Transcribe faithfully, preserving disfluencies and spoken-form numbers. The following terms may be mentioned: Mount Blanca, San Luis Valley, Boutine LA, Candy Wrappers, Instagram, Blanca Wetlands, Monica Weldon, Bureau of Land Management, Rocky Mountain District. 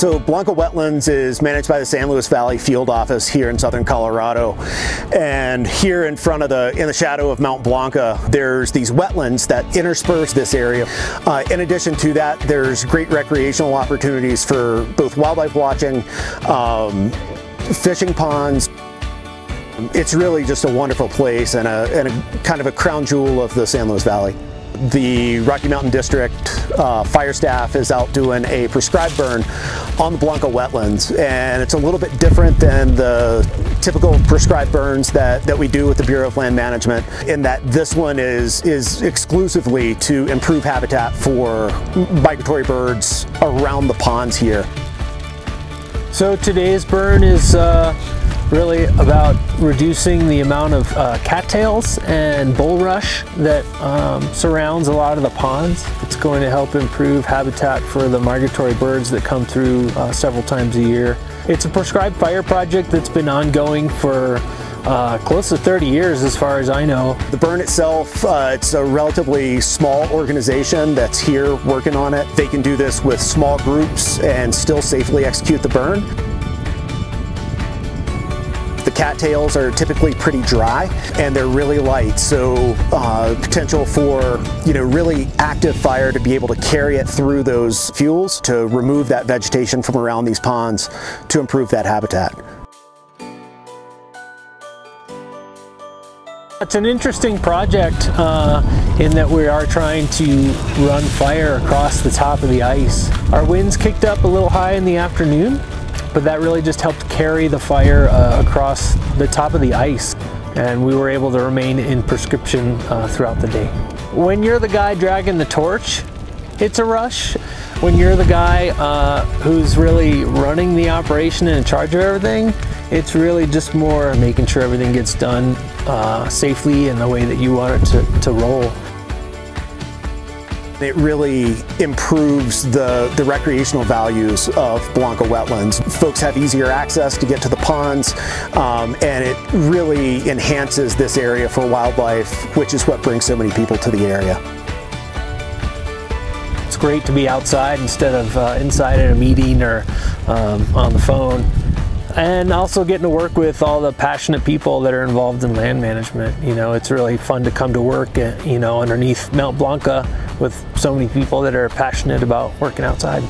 So Blanca Wetlands is managed by the San Luis Valley Field Office here in southern Colorado. And here in front of the, in the shadow of Mount Blanca, there's these wetlands that intersperse this area. Uh, in addition to that, there's great recreational opportunities for both wildlife watching, um, fishing ponds. It's really just a wonderful place and a, and a kind of a crown jewel of the San Luis Valley. The Rocky Mountain District uh, fire staff is out doing a prescribed burn on the Blanca Wetlands, and it's a little bit different than the typical prescribed burns that, that we do with the Bureau of Land Management, in that this one is, is exclusively to improve habitat for migratory birds around the ponds here. So today's burn is uh, really about reducing the amount of uh, cattails and bulrush that um, surrounds a lot of the ponds. It's going to help improve habitat for the migratory birds that come through uh, several times a year. It's a prescribed fire project that's been ongoing for Uh, close to thirty years as far as I know. The burn itself, uh, it's a relatively small organization that's here working on it. They can do this with small groups and still safely execute the burn. The cattails are typically pretty dry and they're really light, so uh, potential for, you know, really active fire to be able to carry it through those fuels to remove that vegetation from around these ponds to improve that habitat. It's an interesting project uh, in that we are trying to run fire across the top of the ice. Our winds kicked up a little high in the afternoon, but that really just helped carry the fire uh, across the top of the ice, and we were able to remain in prescription uh, throughout the day. When you're the guy dragging the torch, it's a rush. When you're the guy uh, who's really running the operation and in charge of everything, it's really just more making sure everything gets done uh, safely in the way that you want it to, to roll. It really improves the, the recreational values of Blanca Wetlands. Folks have easier access to get to the ponds, um, and it really enhances this area for wildlife, which is what brings so many people to the area. It's great to be outside instead of uh, inside at a meeting or um, on the phone. And also getting to work with all the passionate people that are involved in land management. You know, it's really fun to come to work, you know, underneath Mount Blanca with so many people that are passionate about working outside.